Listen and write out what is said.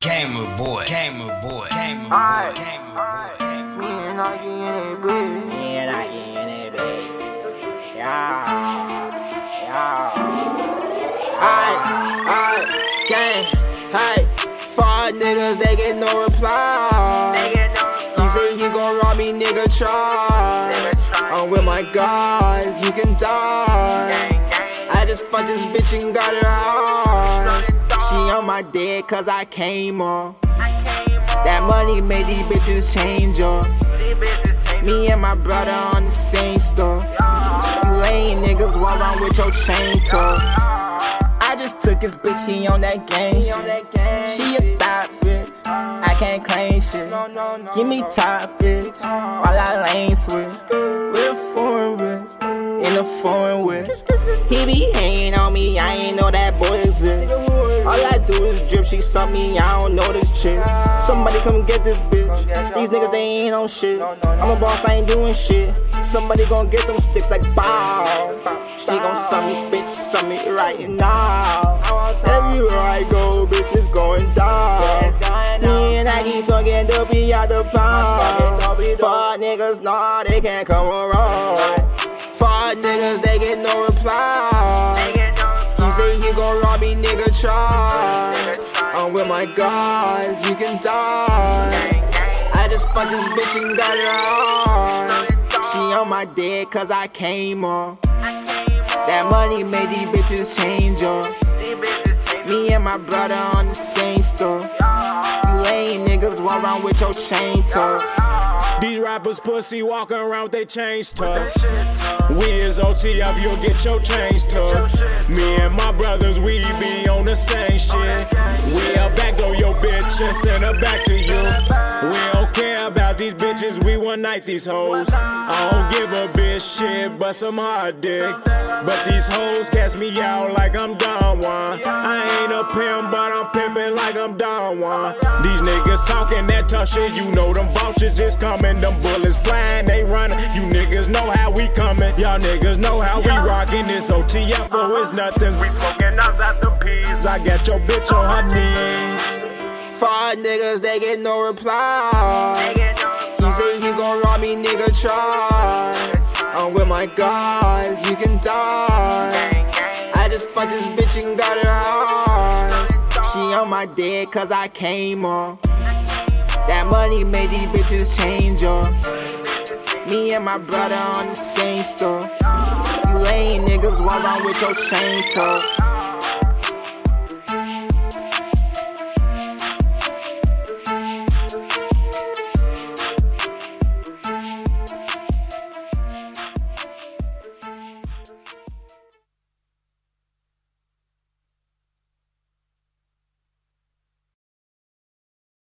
Gamer boy. Me and I in it, baby. Yeah. Aight, gang. Hey, fraud niggas, they get no reply. He say he gon' rob me, nigga, try. I'm with my God, you can die. I just fucked this bitch and got her hard. She on my dick cause I came on. That money made these bitches change up. Me and my brother on the same store. You laying niggas while I'm with your chain talk. I just took this bitch, she on that game shit. She a thot bitch, I can't claim shit. Give me top bitch, while I lane switch. With a foreign bitch, in a foreign whip. He be hanging on me, I ain't know that boy exists. All I do is drip, she saw me, I don't know this chick. Somebody come get this bitch, these niggas they ain't on shit. I'm a boss, I ain't doing shit. Somebody gon' get them sticks like bow. She gon' suck me, bitch, suck me right now. Everywhere I go, bitch, it's going down. Me and I keep smoking dopey out the pound. Fuck niggas, nah, they can't come around. Fuck niggas, they get no reply. He gon' rob me, nigga, try. I'm with my God, you can die. I just fucked this bitch and got her hard. She on my dick cause I came on. That money made these bitches change up. Me and my brother on the same store. You lame niggas walk around with your chain tucked. These rappers pussy walking around with their chains tucked. We is OTF, you'll get your chains tucked. Me and my brothers, we be on the same shit. We'll backdoor your bitch and send her back to you. We don't care about these bitches, we one night these hoes. I don't give a bitch shit, but some hard dick. But these hoes cast me out like I'm Don Juan. I ain't a pimp, but I'm pimping like I'm Don Juan. These niggas talking that tough shit, you know them vultures is coming. Them bullets flying, they running, you niggas know how we coming. Y'all niggas know how we rockin', this OTF for it's nothing. We smoking up out the peas, I got your bitch on her knees. Fraud niggas, they get no reply. He say he gon' rob me, nigga, try. I'm with my God, you can die. I just fucked this bitch and got her hard. She on my dick cause I came on. That money made these bitches change up. Me and my brother on the same store. You lame niggas while I'm with your chain tucked.